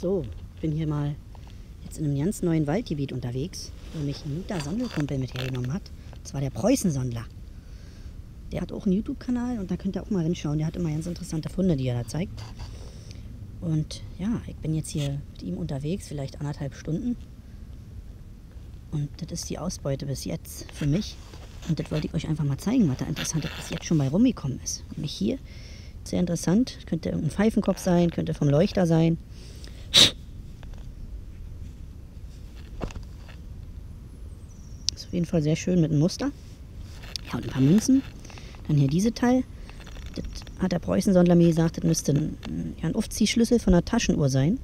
So, ich bin hier mal jetzt in einem ganz neuen Waldgebiet unterwegs, wo mich ein guter Sonderkumpel mit hergenommen hat. Das war der Preußensondler. Der hat auch einen YouTube-Kanal und da könnt ihr auch mal hinschauen. Der hat immer ganz interessante Funde, die er da zeigt. Und ja, ich bin jetzt hier mit ihm unterwegs, vielleicht 1,5 Stunden. Und das ist die Ausbeute bis jetzt für mich. Und das wollte ich euch einfach mal zeigen, was da Interessantes bis jetzt schon bei rumgekommen ist. Nämlich hier, sehr interessant, könnte irgendein Pfeifenkopf sein, könnte vom Leuchter sein. Ist auf jeden Fall sehr schön mit einem Muster. Ja, und ein paar Münzen. Dann hier diese Teil. Das hat der Preußensondler mir gesagt, das müsste ein Aufziehschlüssel von einer Taschenuhr sein.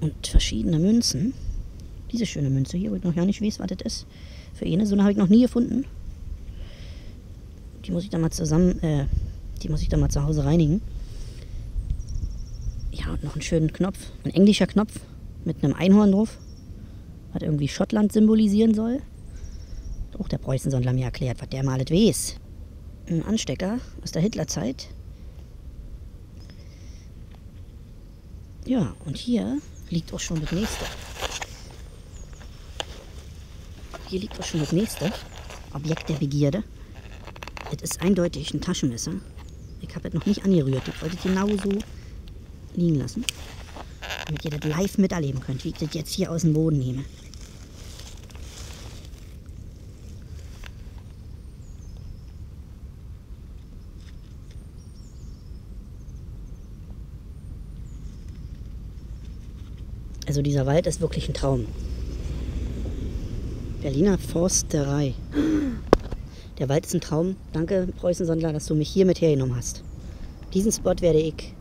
Und verschiedene Münzen. Diese schöne Münze hier, wo ich noch gar nicht weiß, was das ist. Für eine, so eine habe ich noch nie gefunden. Die muss ich dann mal zu Hause reinigen. Ja, und noch einen schönen Knopf. Ein englischer Knopf mit einem Einhorn drauf. Was irgendwie Schottland symbolisieren soll. Hat auch der Preußensondler mir erklärt, was der mal alles weiß. Ein Anstecker aus der Hitlerzeit. Ja, und hier liegt auch schon das nächste. Hier liegt auch schon das nächste Objekt der Begierde. Das ist eindeutig ein Taschenmesser. Ich habe es noch nicht angerührt. Ich wollte es genauso liegen lassen, damit ihr das live miterleben könnt, wie ich das jetzt hier aus dem Boden nehme. Also dieser Wald ist wirklich ein Traum. Berliner Forsterei. Der Wald ist ein Traum. Danke, Preußensondler, dass du mich hier mit hergenommen hast. Diesen Spot werde ich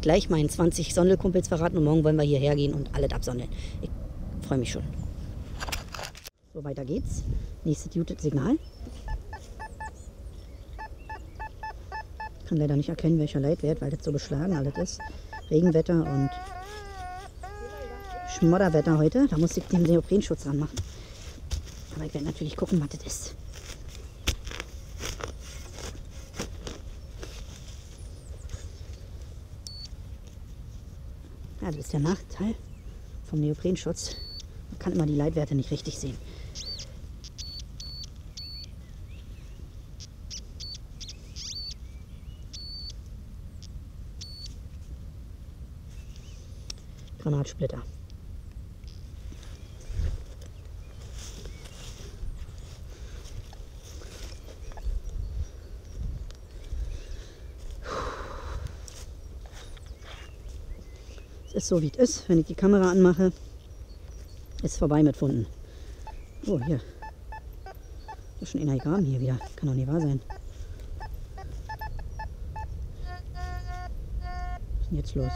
gleich meinen 20 Sondelkumpels verraten und morgen wollen wir hierher gehen und alles absondeln. Ich freue mich schon. So, weiter geht's. Nächstes Judith-Signal. Ich kann leider nicht erkennen, welcher Leitwert, weil das so beschlagen alles ist. Regenwetter und Schmodderwetter heute, da muss ich den Neoprenschutz dran machen. Aber ich werde natürlich gucken, was das ist. Ja, das ist der Nachteil vom Neoprenschutz. Man kann immer die Leitwerte nicht richtig sehen. Granatsplitter. Ist so wie es ist, wenn ich die Kamera anmache, ist vorbei mit Funden. Oh, hier. Ist schon einer gegraben hier wieder. Kann doch nicht wahr sein. Was ist denn jetzt los?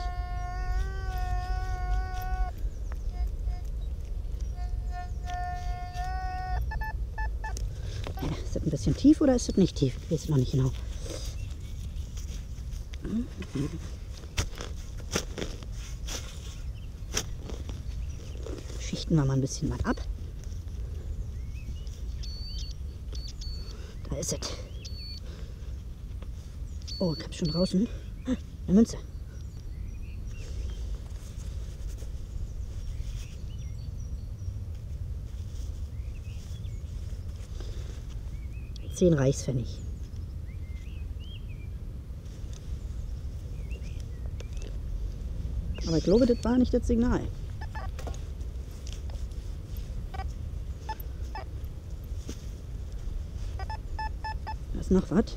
Ist das ein bisschen tief oder ist das nicht tief? Ich weiß es noch nicht genau. Schichten wir mal ein bisschen was ab. Da ist es. Oh, ich hab's schon draußen. Ah, eine Münze. Den Reichspfennig. Aber ich glaube, das war nicht das Signal. Da ist noch was.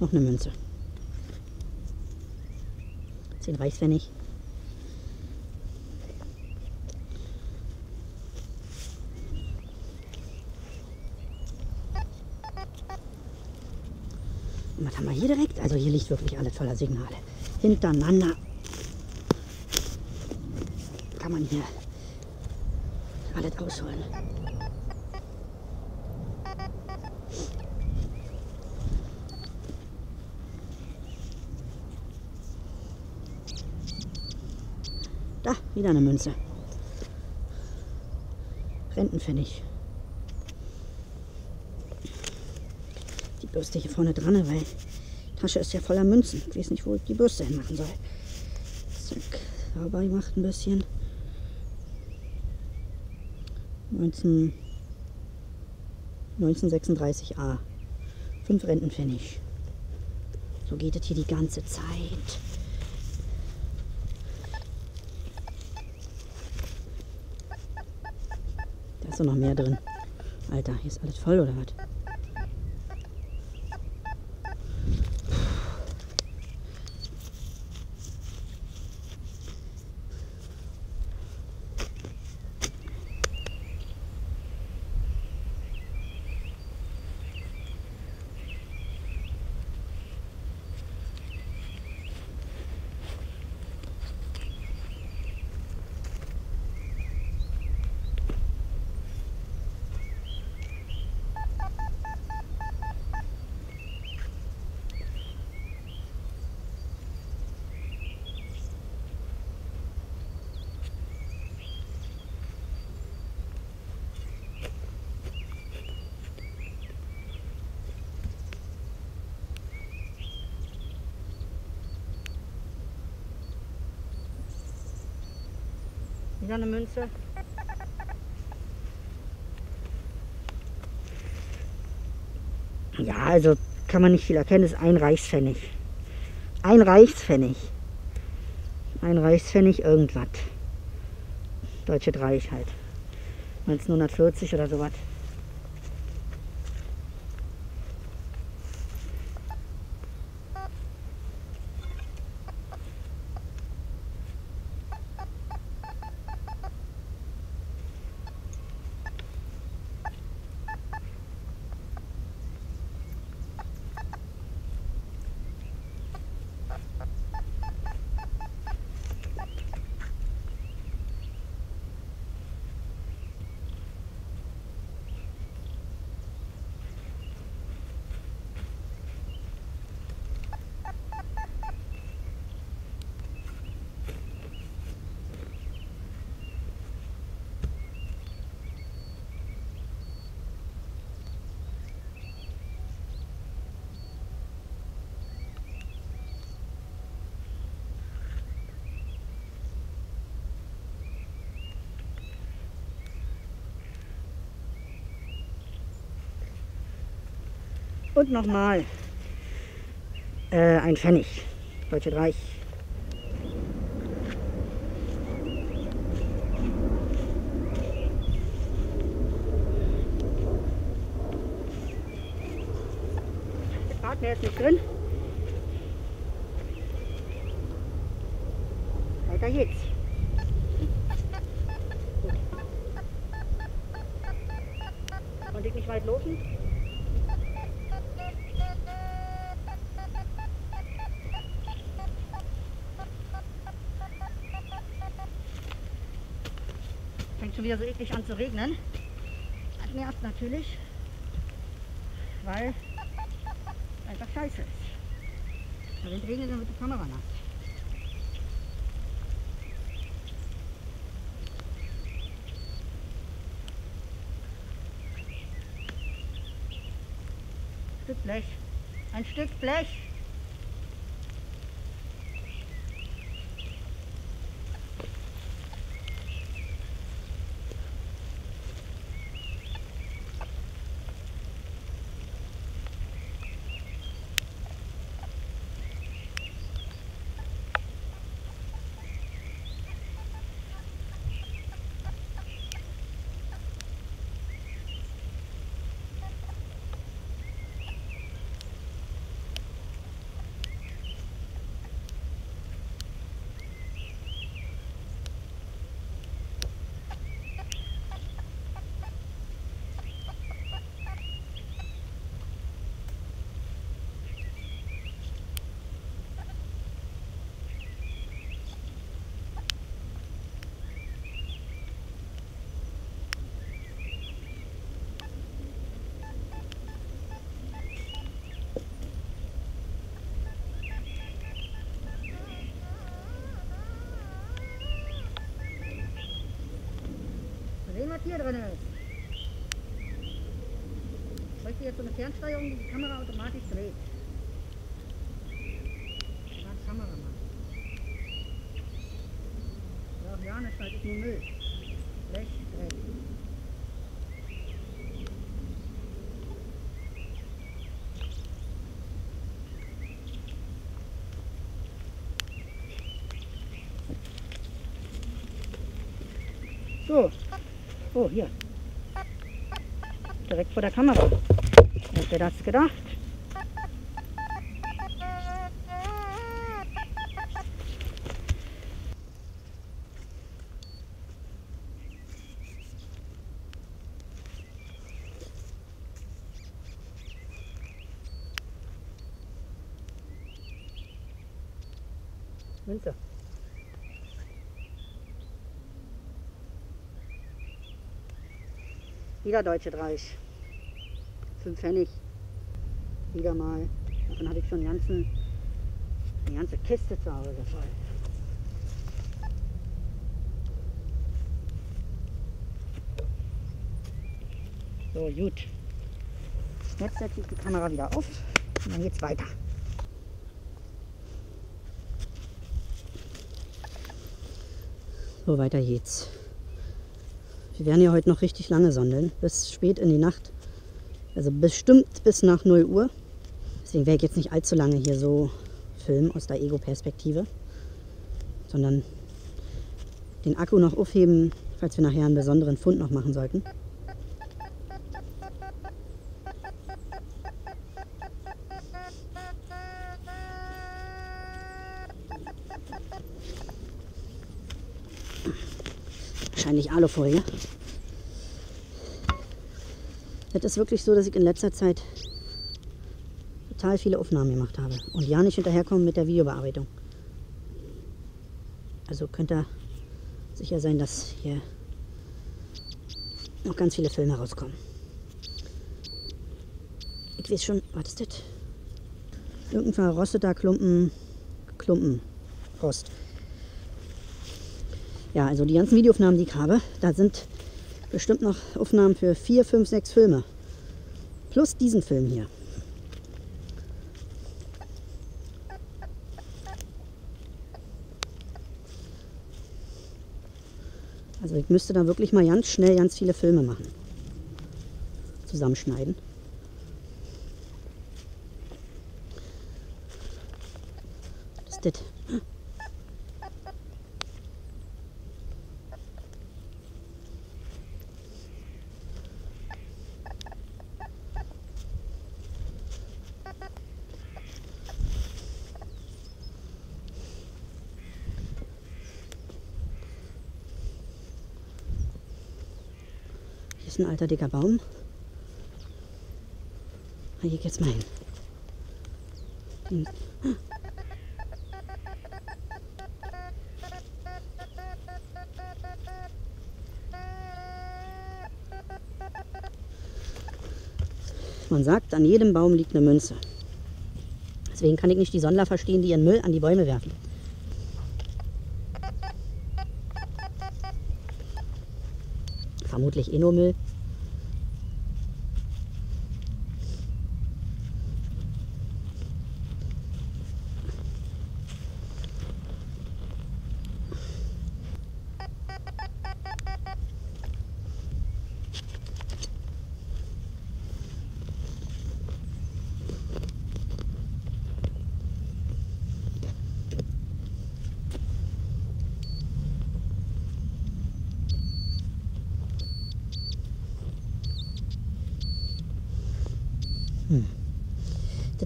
Noch eine Münze. 10 Reichspfennig. Also hier liegt wirklich alles voller Signale. Hintereinander kann man hier alles ausholen. Da, wieder eine Münze. Rentenpfennig. Die Bürste hier vorne dran, weil die Tasche ist ja voller Münzen. Ich weiß nicht, wo ich die Bürste hin machen soll. Zack, sauber gemacht ein bisschen. 1936a. 5 Rentenpfennig. So geht es hier die ganze Zeit. Da ist doch noch mehr drin. Alter, hier ist alles voll oder was? Wieder eine Münze. Ja, also kann man nicht viel erkennen, das ist ein Reichspfennig. Ein Reichspfennig. Ein Reichspfennig irgendwas. Deutsches Reich halt. 1940 oder sowas. Und nochmal ein Pfennig, Deutsches Reich. Der Partner ist nicht drin. Weiter geht's. Konnte ich nicht weit laufen? Schon wieder so eklig an zu regnen. Das nervt natürlich, weil es einfach scheiße ist. Wenn es regnet, dann wird die Kamera nass. Ein Stück Blech. Ein Stück Blech. Papier drin ist. Ich bräuchte jetzt so eine Fernsteuerung, die die Kamera automatisch dreht. Das Kameramann. Ja, auch Janisch halt ist nur Müll. Blech, Dreck. So, oh, hier. Direkt vor der Kamera. Hätte wer das gedacht? Winter. Wieder Deutsche 30. 5 Pfennig. Wieder mal. Davon habe ich schon eine ganze Kiste zu Hause voll. So, gut. Jetzt setze ich die Kamera wieder auf und dann geht's weiter. So, weiter geht's. Wir werden ja heute noch richtig lange sondeln, bis spät in die Nacht, also bestimmt bis nach 0 Uhr. Deswegen werde ich jetzt nicht allzu lange hier so filmen aus der Ego-Perspektive, sondern den Akku noch aufheben, falls wir nachher einen besonderen Fund noch machen sollten. Wahrscheinlich Alufolie. Das ist wirklich so, dass ich in letzter Zeit total viele Aufnahmen gemacht habe und ja nicht hinterherkommen mit der Videobearbeitung. Also könnt ihr sicher sein, dass hier noch ganz viele Filme rauskommen. Ich weiß schon, was ist das? Irgendein verrosteter Klumpen Rost. Ja, also die ganzen Videoaufnahmen, die ich habe, da sind bestimmt noch Aufnahmen für 4, 5, 6 Filme. Plus diesen Film hier. Also ich müsste da wirklich mal ganz schnell ganz viele Filme machen. Zusammenschneiden. Was ist das? Ein alter dicker Baum. Hier geht's mal hin. Man sagt, an jedem Baum liegt eine Münze. Deswegen kann ich nicht die Sondler verstehen, die ihren Müll an die Bäume werfen. Vermutlich eh nur Müll.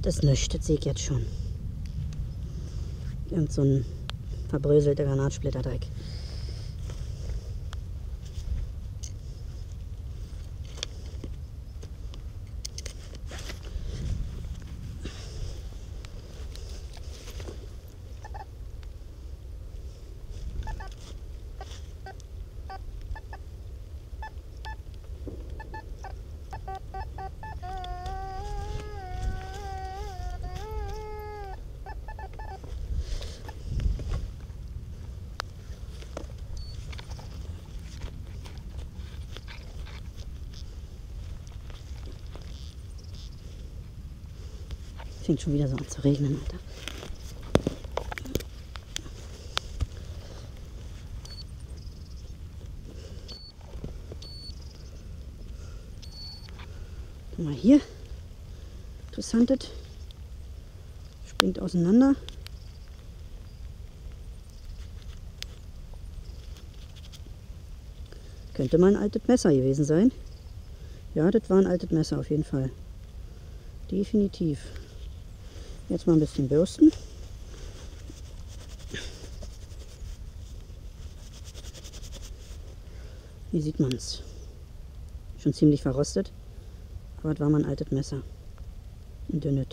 Das ist nichts, das sehe ich jetzt schon. Irgend so ein verbröselter Granatsplitterdreck. Fängt schon wieder so an zu regnen, Alter. Guck mal hier. Interessantes. Springt auseinander. Könnte mal ein altes Messer gewesen sein. Ja, das war ein altes Messer auf jeden Fall. Definitiv. Jetzt mal ein bisschen bürsten. Hier sieht man es. Schon ziemlich verrostet. Aber das war mal ein altes Messer. Ein dünnes.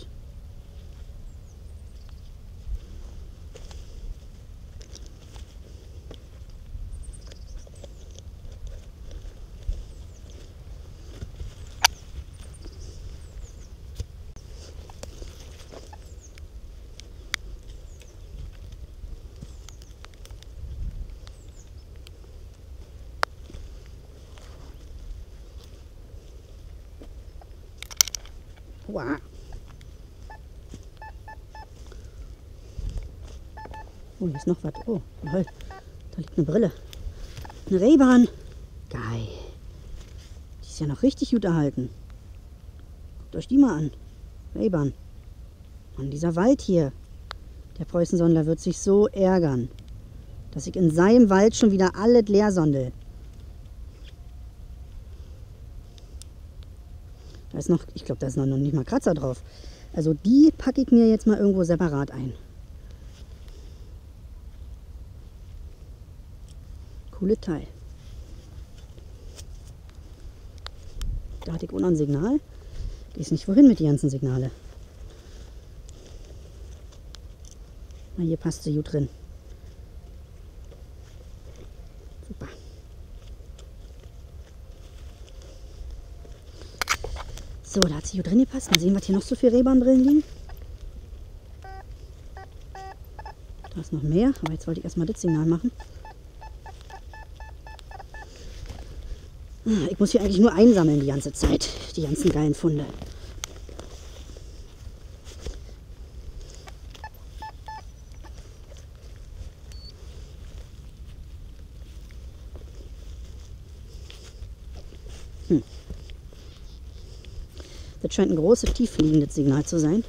Wow. Oh, hier ist noch was. Oh, da liegt eine Brille. Eine Ray-Ban. Geil. Die ist ja noch richtig gut erhalten. Guckt euch die mal an. Ray-Ban. Mann, dieser Wald hier. Der Preußensondler wird sich so ärgern, dass ich in seinem Wald schon wieder alles leer sondel. Da ist noch, ich glaube, da ist noch nicht mal Kratzer drauf. Also die packe ich mir jetzt mal irgendwo separat ein. Cooles Teil. Da hatte ich unten ein Signal. Die ist nicht wohin mit den ganzen Signale. Na, hier passt sie gut drin. Super. So, da hat sie hier drin gepasst. Mal sehen, was hier noch so viele Ray-Ban-Brillen liegen. Da ist noch mehr, aber jetzt wollte ich erstmal das Signal machen. Ich muss hier eigentlich nur einsammeln die ganze Zeit, die ganzen geilen Funde. Das scheint ein großes, tief liegendes Signal zu sein.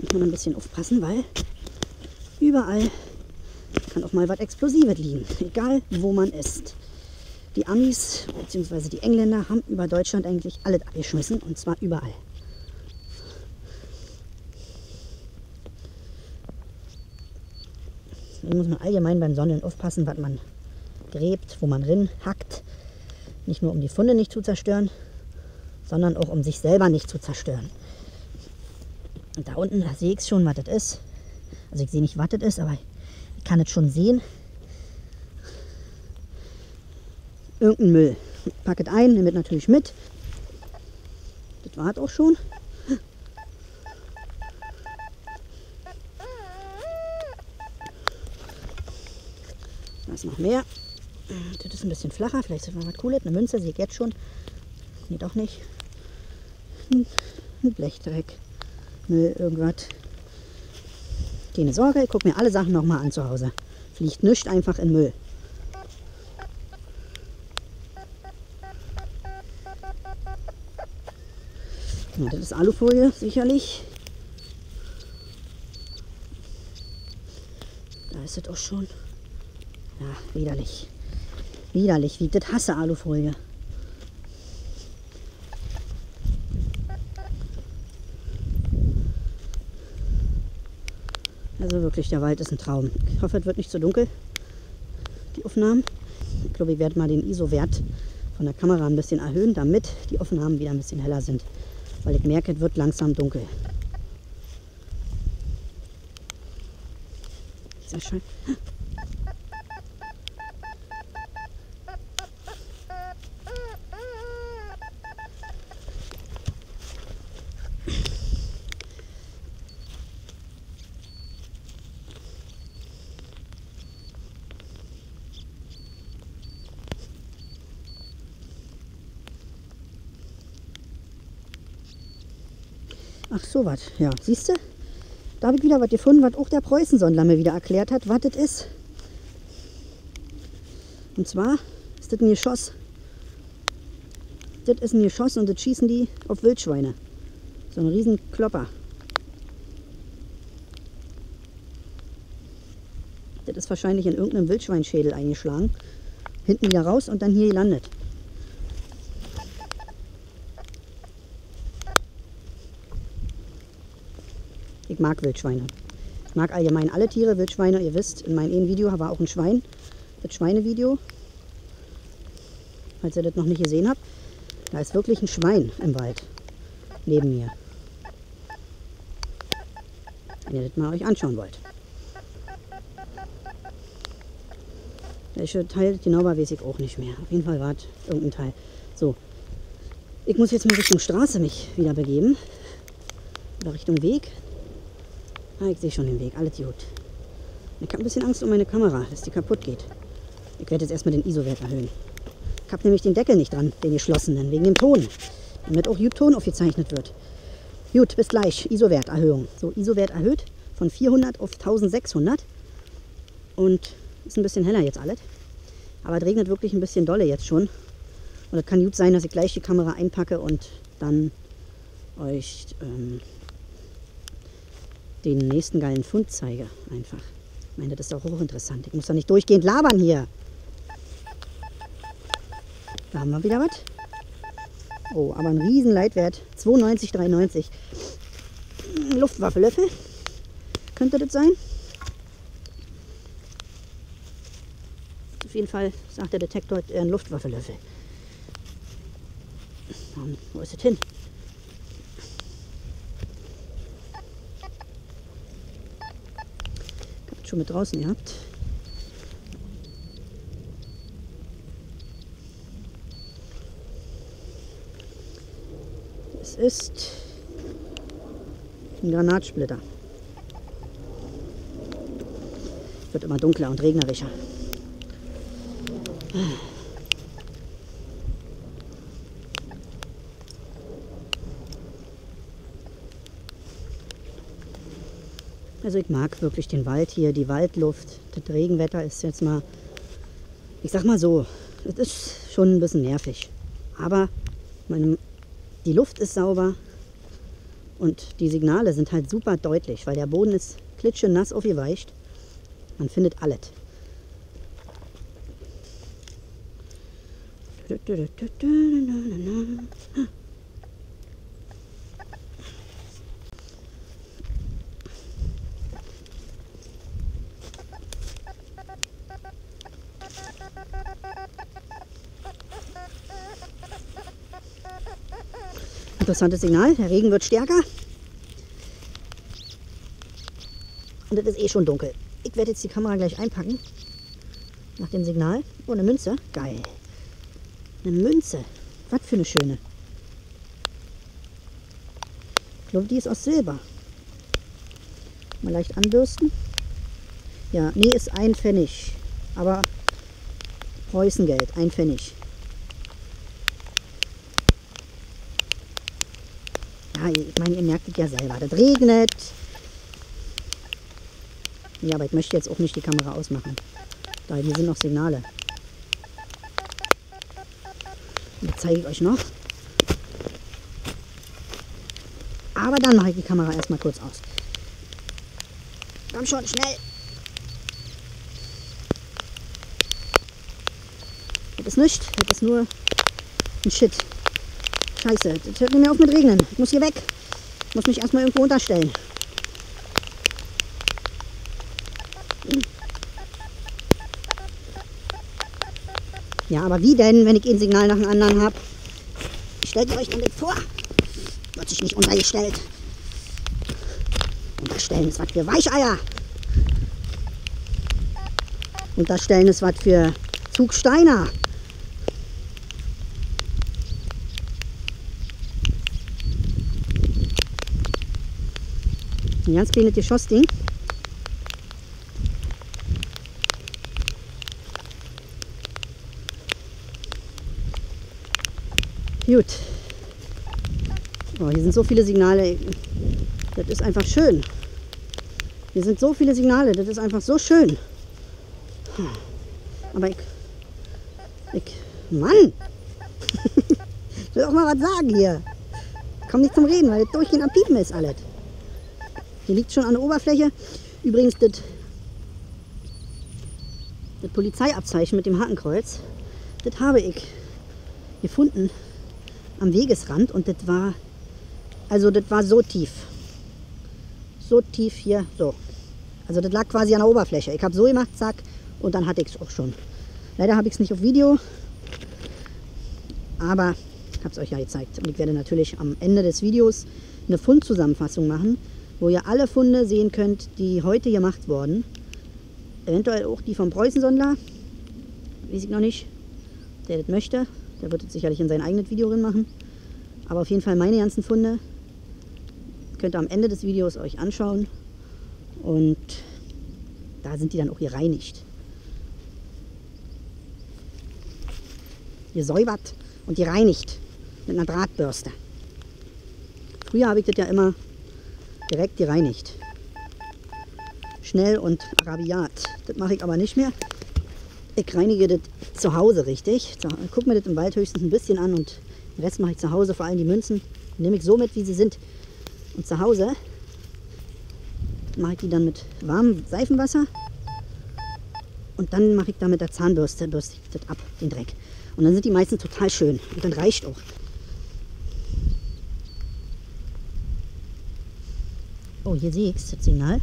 Muss man ein bisschen aufpassen, weil überall kann auch mal was Explosives liegen. Egal, wo man ist. Die Amis bzw. die Engländer haben über Deutschland eigentlich alles abgeschmissen. Und zwar überall. Deswegen muss man allgemein beim Sondeln aufpassen, was man gräbt, wo man rin hackt. Nicht nur, um die Funde nicht zu zerstören, sondern auch, um sich selber nicht zu zerstören. Und da unten, da sehe ich schon, was das ist. Also ich sehe nicht, was das ist, aber ich kann es schon sehen. Irgendein Müll. Ich packe es ein, nehme es natürlich mit. Das war es auch schon. Da ist noch mehr. Das ist ein bisschen flacher, vielleicht ist das mal was Cooles. Eine Münze sehe ich jetzt schon. Nee, doch nicht. Ein Blechdreck, Müll, irgendwas. Keine Sorge, ich gucke mir alle Sachen nochmal an zu Hause. Fliegt nichts einfach in Müll. Ja, das ist Alufolie, sicherlich. Da ist es auch schon. Ja, widerlich. Widerlich, wie ich das hasse, Alufolie. Also wirklich, der Wald ist ein Traum. Ich hoffe, es wird nicht zu dunkel, die Aufnahmen. Ich glaube, ich werde mal den ISO-Wert von der Kamera ein bisschen erhöhen, damit die Aufnahmen wieder ein bisschen heller sind. Weil ich merke, es wird langsam dunkel. Sehr schön. Ach so was, ja, siehst du? Da habe ich wieder was gefunden, was auch der Preußensondler mir wieder erklärt hat, was das ist. Und zwar ist das ein Geschoss. Das ist ein Geschoss und das schießen die auf Wildschweine. So ein riesen Klopper. Das ist wahrscheinlich in irgendeinem Wildschweinschädel eingeschlagen. Hinten wieder raus und dann hier gelandet. Ich mag Wildschweine. Ich mag allgemein alle Tiere, Wildschweine, ihr wisst, in meinem Video war auch ein Schwein, das Schweinevideo, falls ihr das noch nicht gesehen habt. Da ist wirklich ein Schwein im Wald neben mir, wenn ihr das mal euch anschauen wollt. Welcher Teil genau war, weiß ich auch nicht mehr. Auf jeden Fall war es irgendein Teil. So, ich muss jetzt mal Richtung Straße mich wieder begeben. Oder Richtung Weg. Ah, ich sehe schon den Weg. Alles gut. Ich habe ein bisschen Angst um meine Kamera, dass die kaputt geht. Ich werde jetzt erstmal den ISO-Wert erhöhen. Ich habe nämlich den Deckel nicht dran, den geschlossenen, wegen dem Ton. Damit auch Ton aufgezeichnet wird. Gut, bis gleich. ISO-Werterhöhung. So, ISO-Wert erhöht von 400 auf 1600. Und ist ein bisschen heller jetzt alles. Aber es regnet wirklich ein bisschen dolle jetzt schon. Und es kann gut sein, dass ich gleich die Kamera einpacke und dann euch den nächsten geilen Fund zeige. Einfach. Ich meine, das ist auch hochinteressant. Ich muss doch nicht durchgehend labern hier. Da haben wir wieder was. Oh, aber ein riesen Leitwert. 92, 93. Luftwaffelöffel. Könnte das sein? Auf jeden Fall sagt der Detektor, er ein Luftwaffelöffel. Wo ist das hin? Ich habe das schon mit draußen gehabt. Es ist ein Granatsplitter. Es wird immer dunkler und regnerischer. Also ich mag wirklich den Wald hier, die Waldluft. Das Regenwetter ist jetzt mal, ich sag mal so, es ist schon ein bisschen nervig. Aber die Luft ist sauber und die Signale sind halt super deutlich, weil der Boden ist klitschenass aufgeweicht. Man findet alles. Interessantes Signal, der Regen wird stärker. Und es ist eh schon dunkel. Ich werde jetzt die Kamera gleich einpacken. Nach dem Signal. Oh, eine Münze. Geil. Eine Münze. Was für eine schöne. Ich glaube, die ist aus Silber. Mal leicht anbürsten. Ja, nee, ist 1 Pfennig. Aber Preußengeld, 1 Pfennig. Ja, ich meine, ihr merkt es ja selber. Das regnet. Ja, aber ich möchte jetzt auch nicht die Kamera ausmachen. Da hier sind noch Signale. Das zeige ich euch noch. Aber dann mache ich die Kamera erstmal kurz aus. Komm schon, schnell! Das ist nichts, das ist nur ein Shit. Scheiße, das hört nicht mehr auf mit Regnen. Ich muss hier weg. Ich muss mich erstmal irgendwo unterstellen. Ja, aber wie denn, wenn ich ein Signal nach dem anderen habe? Stellt ihr euch denn das vor? Wird sich nicht untergestellt. Unterstellen ist was für Weicheier. Unterstellen ist was für Zugsteiner. Ein ganz kleines Geschossding. Gut. Oh, hier sind so viele Signale. Das ist einfach schön. Hier sind so viele Signale, das ist einfach so schön. Aber Mann! Ich will auch mal was sagen hier. Komm nicht zum Reden, weil das durchgehend am Piepen ist alles. Hier liegt schon an der Oberfläche. Übrigens das Polizeiabzeichen mit dem Hakenkreuz, das habe ich gefunden am Wegesrand und das war so tief. So tief hier, so. Also das lag quasi an der Oberfläche. Ich habe so gemacht, zack, und dann hatte ich es auch schon. Leider habe ich es nicht auf Video, aber ich habe es euch ja gezeigt. Und ich werde natürlich am Ende des Videos eine Fundzusammenfassung machen, wo ihr alle Funde sehen könnt, die heute gemacht wurden. Eventuell auch die vom Preußensondler, weiß ich noch nicht, der das möchte. Der wird es sicherlich in sein eigenes Video drin machen. Aber auf jeden Fall meine ganzen Funde könnt ihr am Ende des Videos euch anschauen. Und da sind die dann auch gereinigt. Gesäubert und gereinigt mit einer Drahtbürste. Früher habe ich das ja immer direkt gereinigt. Schnell und rabiat. Das mache ich aber nicht mehr. Ich reinige das zu Hause richtig. Ich gucke mir das im Wald höchstens ein bisschen an und den Rest mache ich zu Hause, vor allem die Münzen. Die nehme ich so mit, wie sie sind. Und zu Hause mache ich die dann mit warmem Seifenwasser und dann mache ich da mit der Zahnbürste, bürste ich das ab, den Dreck. Und dann sind die meisten total schön und dann reicht auch. Oh, hier sehe ich es, das Signal.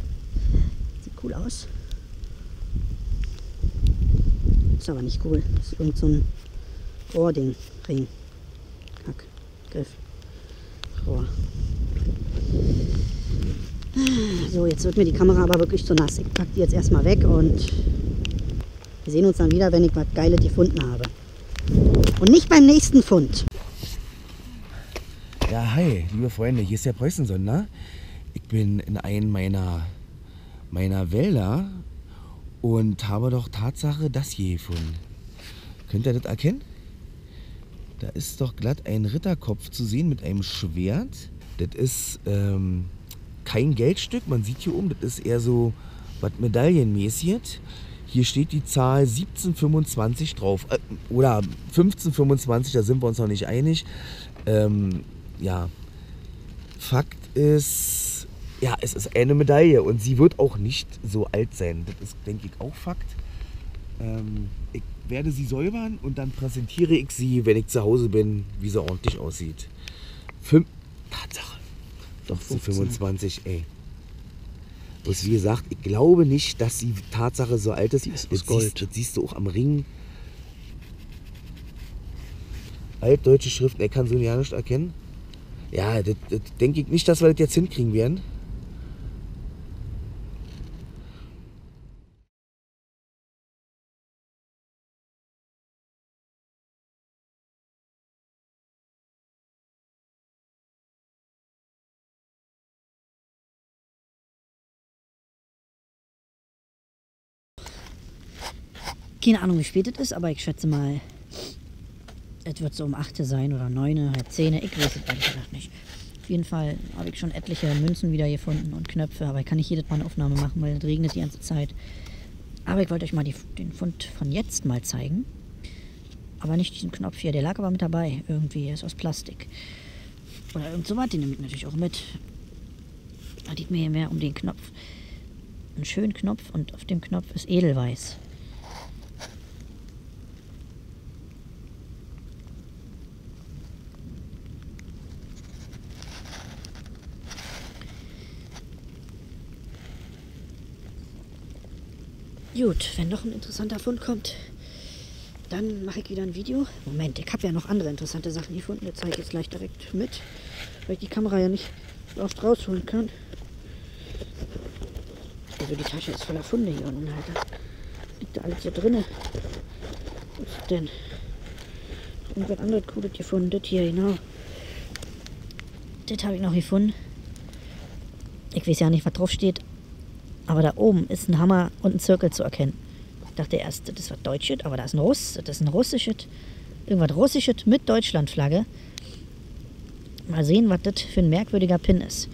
Sieht cool aus. Ist aber nicht cool. Das ist irgend so ein Rohrding, Ring, Kack, Griff, Rohr. So, jetzt wird mir die Kamera aber wirklich zu nass. Ich packe die jetzt erstmal weg und wir sehen uns dann wieder, wenn ich was Geiles gefunden habe. Und nicht beim nächsten Fund. Ja, hi, liebe Freunde, hier ist der Preußensondler. Ich bin in einem meiner Wälder und habe doch Tatsache das hier gefunden. Könnt ihr das erkennen? Da ist doch glatt ein Ritterkopf zu sehen mit einem Schwert. Das ist kein Geldstück, man sieht hier oben, das ist eher so was medaillenmäßig. Hier steht die Zahl 1725 drauf, oder 1525, da sind wir uns noch nicht einig. Ja, Fakt ist, ja, es ist eine Medaille und sie wird auch nicht so alt sein. Das ist, denke ich, auch Fakt. Ich werde sie säubern und dann präsentiere ich sie, wenn ich zu Hause bin, wie sie ordentlich aussieht. Tatsache. Doch, so 25, ey. Und wie gesagt, ich glaube nicht, dass die Tatsache so alt ist. Das Gold. Das siehst du auch am Ring. Altdeutsche Schriften, er kann so ja nicht erkennen. Ja, das denke ich nicht, dass wir das jetzt hinkriegen werden. Keine Ahnung, wie spät es ist, aber ich schätze mal, es wird so um 8 sein oder 9, halb 10. Ich weiß es ehrlich gesagt nicht. Auf jeden Fall habe ich schon etliche Münzen wieder gefunden und Knöpfe, aber ich kann nicht jedes Mal eine Aufnahme machen, weil es regnet die ganze Zeit. Aber ich wollte euch mal den Fund von jetzt mal zeigen. Aber nicht diesen Knopf hier, der lag aber mit dabei. Irgendwie ist aus Plastik. Oder irgend so was, den nehme ich natürlich auch mit. Da geht mir hier mehr um den Knopf. Einen schönen Knopf und auf dem Knopf ist Edelweiß. Gut, wenn noch ein interessanter Fund kommt, dann mache ich wieder ein Video. Moment, ich habe ja noch andere interessante Sachen gefunden. Das zeige ich jetzt gleich direkt mit, weil ich die Kamera ja nicht so oft rausholen kann. Also die Tasche ist voller Funde hier unten, Alter. Liegt da alles hier drinne. Was ist denn? Irgendwas anderes Cooles gefunden. Das hier, genau. Das habe ich noch gefunden. Ich weiß ja nicht, was drauf steht. Aber da oben ist ein Hammer und ein Zirkel zu erkennen. Ich dachte erst, das war Deutsches, aber da ist ein Russ, das ist ein Russisches, irgendwas Russisches mit Deutschlandflagge. Mal sehen, was das für ein merkwürdiger Pin ist.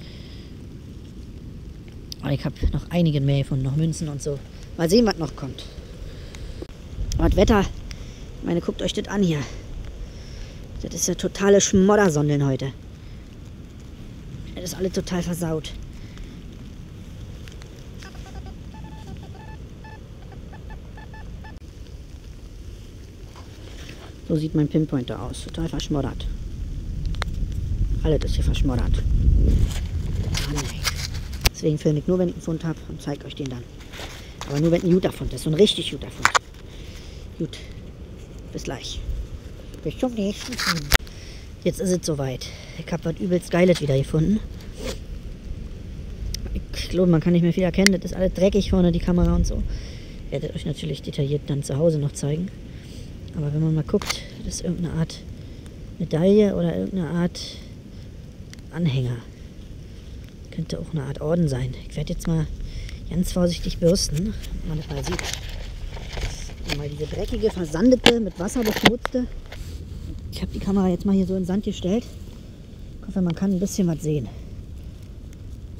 Aber ich habe noch einige mehr gefunden, noch Münzen und so. Mal sehen, was noch kommt. Aber das Wetter, ich meine, guckt euch das an hier. Das ist ja totale Schmoddersondeln heute. Das ist alles total versaut. So sieht mein Pinpointer aus. Total verschmoddert. Alles ist hier verschmoddert. Deswegen filme ich nur, wenn ich einen Fund habe und zeige euch den dann. Aber nur, wenn ein guter Fund ist. So ein richtig guter Fund. Gut. Bis gleich. Bis zum nächsten Mal. Jetzt ist es soweit. Ich habe was übelst Geiles wieder gefunden. Ich glaube, man kann nicht mehr viel erkennen. Das ist alles dreckig vorne, die Kamera und so. Ich werde euch natürlich detailliert dann zu Hause noch zeigen. Aber wenn man mal guckt, das ist irgendeine Art Medaille oder irgendeine Art Anhänger. Könnte auch eine Art Orden sein. Ich werde jetzt mal ganz vorsichtig bürsten, wenn man das mal sieht. Und mal diese dreckige, versandete, mit Wasser beschmutzte. Ich habe die Kamera jetzt mal hier so in den Sand gestellt. Ich hoffe, man kann ein bisschen was sehen.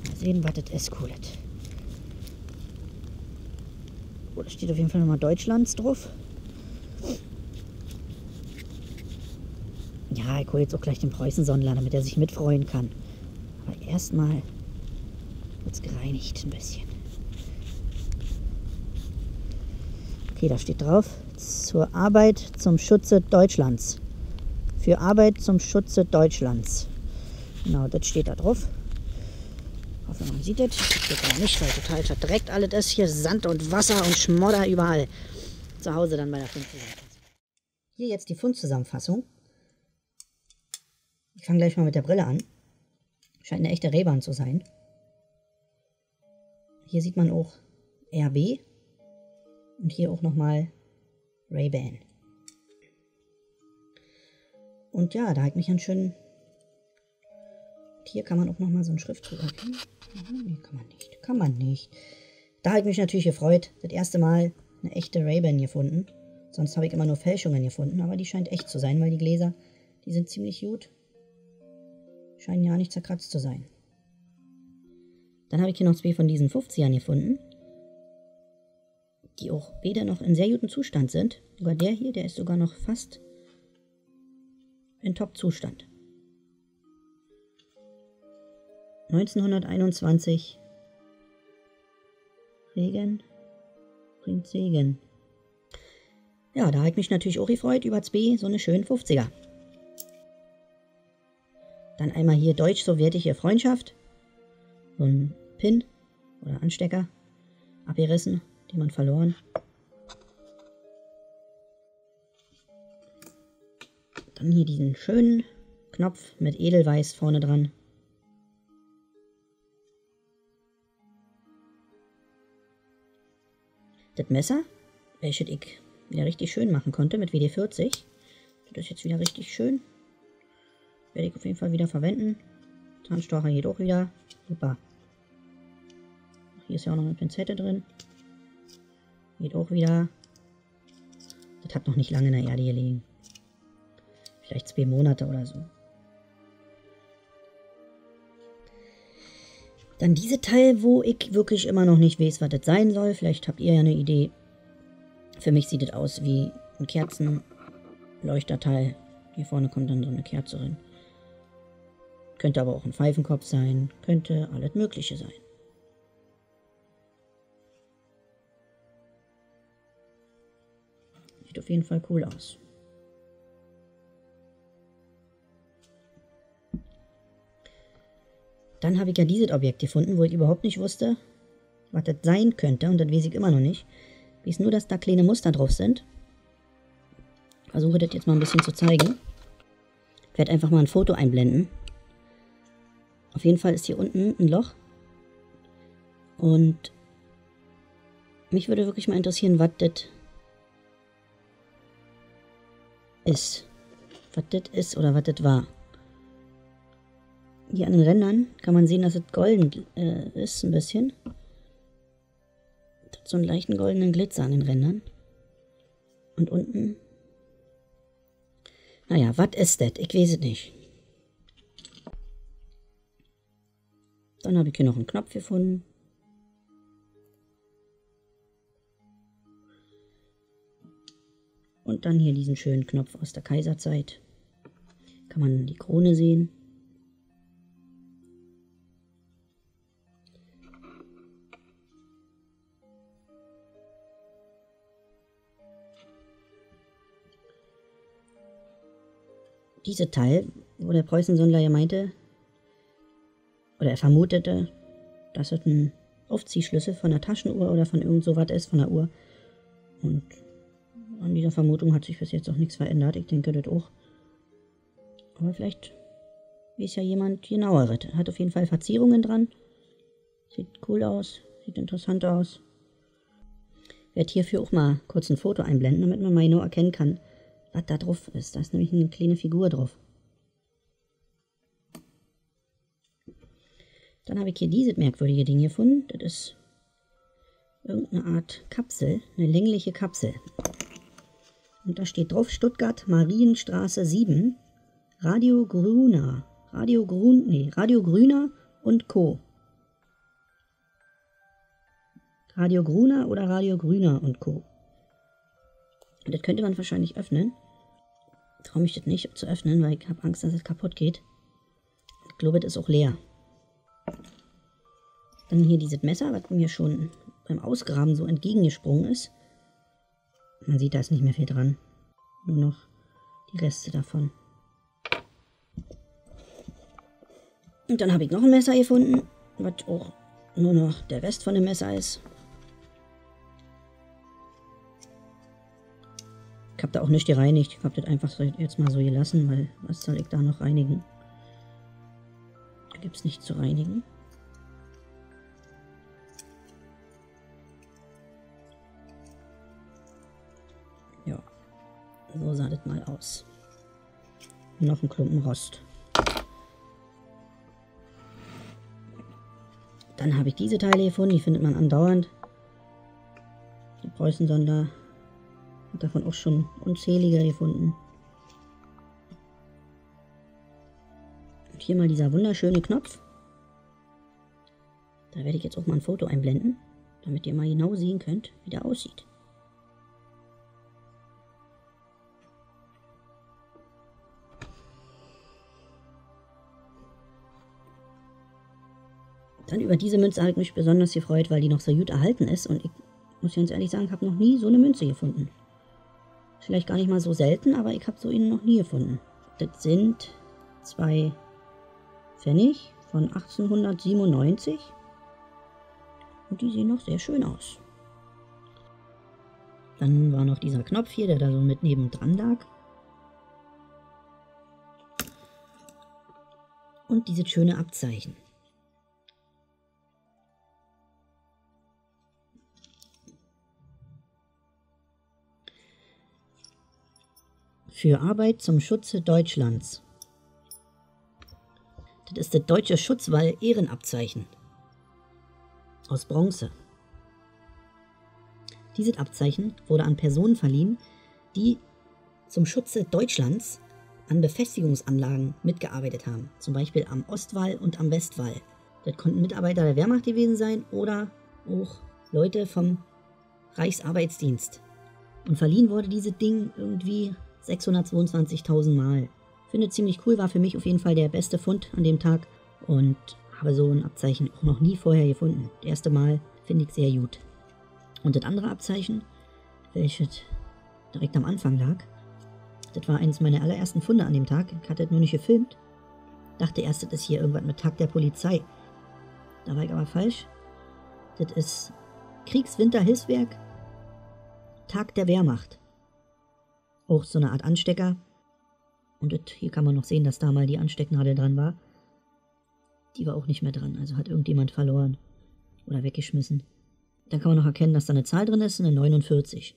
Mal sehen, was das ist, cool. Oh, da steht auf jeden Fall nochmal Deutschlands drauf. Ja, ich hole jetzt auch gleich den Preußensondler, damit er sich mitfreuen kann. Aber erstmal wird es gereinigt ein bisschen. Okay, da steht drauf, zur Arbeit zum Schutze Deutschlands. Für Arbeit zum Schutze Deutschlands. Genau, das steht da drauf. Ich hoffe, man sieht das. Das geht nicht, weil total verdreckt alles ist. Hier Sand und Wasser und Schmodder überall. Zu Hause dann bei der Fundzusammenfassung. Hier jetzt die Fundzusammenfassung. Ich fange gleich mal mit der Brille an. Scheint eine echte Ray-Ban zu sein. Hier sieht man auch RB. Und hier auch nochmal Ray-Ban. Und ja, da hat mich einen schönen... Hier kann man auch nochmal so einen Schriftzug erkennen. Nee, kann man nicht. Kann man nicht. Da hat mich natürlich gefreut. Das erste Mal eine echte Ray-Ban gefunden. Sonst habe ich immer nur Fälschungen gefunden. Aber die scheint echt zu sein, weil die Gläser, die sind ziemlich gut. Scheinen ja nicht zerkratzt zu sein. Dann habe ich hier noch zwei von diesen 50ern gefunden. Die auch beide noch in sehr gutem Zustand sind. Sogar der hier, der ist sogar noch fast in Top-Zustand. 1921. Regen bringt Segen. Ja, da habe ich mich natürlich auch gefreut über zwei so eine schönen 50er. Dann einmal hier deutsch-sowjetische Freundschaft. So ein Pin oder Anstecker. Abgerissen, den man verloren. Dann hier diesen schönen Knopf mit Edelweiß vorne dran. Das Messer, welches ich wieder richtig schön machen konnte mit WD-40. Das ist jetzt wieder richtig schön. Werde ich auf jeden Fall wieder verwenden. Zahnstocher geht auch wieder. Super. Hier ist ja auch noch eine Pinzette drin. Geht auch wieder. Das hat noch nicht lange in der Erde gelegen. Vielleicht 2 Monate oder so. Dann diese Teil, wo ich wirklich immer noch nicht weiß, was das sein soll. Vielleicht habt ihr ja eine Idee. Für mich sieht das aus wie ein Kerzenleuchterteil. Hier vorne kommt dann so eine Kerze rein. Könnte aber auch ein Pfeifenkopf sein. Könnte alles Mögliche sein. Sieht auf jeden Fall cool aus. Dann habe ich ja dieses Objekt gefunden, wo ich überhaupt nicht wusste, was das sein könnte. Und das weiß ich immer noch nicht. Ich weiß nur, dass da kleine Muster drauf sind. Ich versuche das jetzt mal ein bisschen zu zeigen. Ich werde einfach mal ein Foto einblenden. Auf jeden Fall ist hier unten ein Loch. Und mich würde wirklich mal interessieren, was das ist. Was das ist oder was das war. Hier an den Rändern kann man sehen, dass das golden ist, ein bisschen. Das hat so einen leichten goldenen Glitzer an den Rändern. Und unten... Naja, was ist das? Ich weiß es nicht. Dann habe ich hier noch einen Knopf gefunden. Und dann hier diesen schönen Knopf aus der Kaiserzeit. Kann man die Krone sehen. Dieser Teil, wo der Preußensondler ja meinte, oder er vermutete, dass es ein Aufziehschlüssel von der Taschenuhr oder von irgend so was ist, von der Uhr. Und an dieser Vermutung hat sich bis jetzt auch nichts verändert. Ich denke, das auch. Aber vielleicht weiß ja jemand genaueres. Hat auf jeden Fall Verzierungen dran. Sieht cool aus, sieht interessant aus. Ich werde hierfür auch mal kurz ein Foto einblenden, damit man mal genau erkennen kann, was da drauf ist. Da ist nämlich eine kleine Figur drauf. Dann habe ich hier dieses merkwürdige Ding gefunden. Das ist irgendeine Art Kapsel, eine längliche Kapsel. Und da steht drauf Stuttgart Marienstraße 7, Radio Grüner und Co. Radio Grüner oder Radio Grüner und Co. Und das könnte man wahrscheinlich öffnen. Ich traue mich das nicht zu öffnen, weil ich habe Angst, dass es kaputt geht. Ich glaube, das ist auch leer. Dann hier dieses Messer, was mir schon beim Ausgraben so entgegengesprungen ist. Man sieht, da ist nicht mehr viel dran. Nur noch die Reste davon. Und dann habe ich noch ein Messer gefunden, was auch nur noch der Rest von dem Messer ist. Ich habe da auch nicht gereinigt. Ich habe das einfach so jetzt mal so gelassen, weil was soll ich da noch reinigen? Da gibt es nichts zu reinigen. So sah das mal aus. Noch ein Klumpen Rost. Dann habe ich diese Teile gefunden, die findet man andauernd. Der Preußensondler hat davon auch schon unzählige gefunden. Und hier mal dieser wunderschöne Knopf. Da werde ich jetzt auch mal ein Foto einblenden, damit ihr mal genau sehen könnt, wie der aussieht. Dann über diese Münze habe ich mich besonders gefreut, weil die noch so gut erhalten ist. Und ich muss ganz ehrlich sagen, ich habe noch nie so eine Münze gefunden. Vielleicht gar nicht mal so selten, aber ich habe so eine noch nie gefunden. Das sind 2 Pfennig von 1897. Und die sehen noch sehr schön aus. Dann war noch dieser Knopf hier, der da so mit nebendran lag. Und dieses schöne Abzeichen. Für Arbeit zum Schutze Deutschlands. Das ist das Deutsche Schutzwall-Ehrenabzeichen aus Bronze. Dieses Abzeichen wurde an Personen verliehen, die zum Schutze Deutschlands an Befestigungsanlagen mitgearbeitet haben, zum Beispiel am Ostwall und am Westwall. Das konnten Mitarbeiter der Wehrmacht gewesen sein oder auch Leute vom Reichsarbeitsdienst. Und verliehen wurde dieses Ding irgendwie 622.000 Mal. Finde ziemlich cool, war für mich auf jeden Fall der beste Fund an dem Tag und habe so ein Abzeichen auch noch nie vorher gefunden. Das erste Mal finde ich sehr gut. Und das andere Abzeichen, welches direkt am Anfang lag, das war eines meiner allerersten Funde an dem Tag. Ich hatte das nur nicht gefilmt. Dachte erst, das ist hier irgendwas mit Tag der Polizei. Da war ich aber falsch. Das ist Kriegswinterhilfswerk, Tag der Wehrmacht. Auch so eine Art Anstecker. Und hier kann man noch sehen, dass da mal die Anstecknadel dran war. Die war auch nicht mehr dran, also hat irgendjemand verloren. Oder weggeschmissen. Dann kann man noch erkennen, dass da eine Zahl drin ist, eine 49.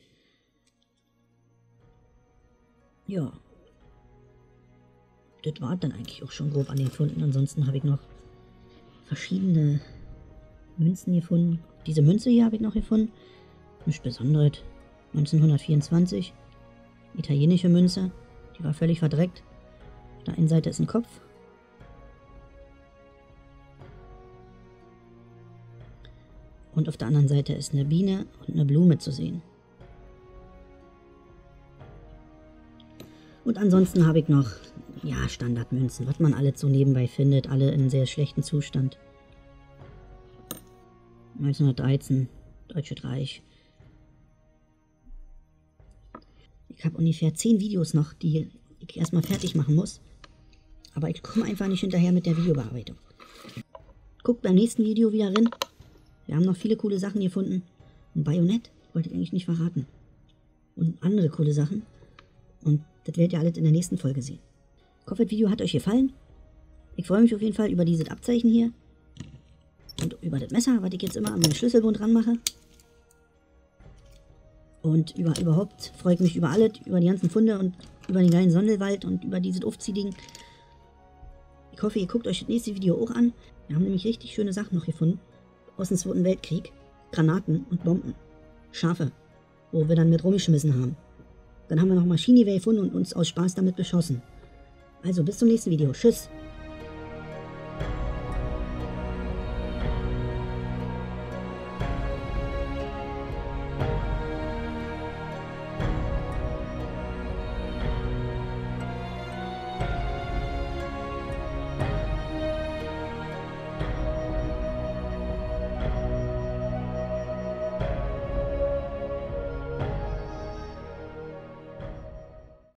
Ja. Das war dann eigentlich auch schon grob an den Funden. Ansonsten habe ich noch verschiedene Münzen gefunden. Diese Münze hier habe ich noch gefunden. Nichts Besonderes. 1924. Italienische Münze, die war völlig verdreckt. Auf der einen Seite ist ein Kopf. Und auf der anderen Seite ist eine Biene und eine Blume zu sehen. Und ansonsten habe ich noch, ja, Standardmünzen, was man alles so nebenbei findet, alle in sehr schlechtem Zustand. 1913, Deutsches Reich. Ich habe ungefähr 10 Videos noch, die ich erstmal fertig machen muss. Aber ich komme einfach nicht hinterher mit der Videobearbeitung. Guckt beim nächsten Video wieder rein. Wir haben noch viele coole Sachen gefunden. Ein Bajonett wollte ich eigentlich nicht verraten. Und andere coole Sachen. Und das werdet ihr alles in der nächsten Folge sehen. Ich hoffe, das Video hat euch gefallen. Ich freue mich auf jeden Fall über dieses Abzeichen hier. Und über das Messer, was ich jetzt immer an meinen Schlüsselbund ranmache. Und überhaupt freue ich mich über alles, über die ganzen Funde und über den geilen Sondelwald und über dieses Aufziehding. Ich hoffe, ihr guckt euch das nächste Video auch an. Wir haben nämlich richtig schöne Sachen noch gefunden. Aus dem 2. Weltkrieg. Granaten und Bomben. Schafe, wo wir dann mit rumgeschmissen haben. Dann haben wir noch Maschinengewehr gefunden und uns aus Spaß damit beschossen. Also bis zum nächsten Video. Tschüss.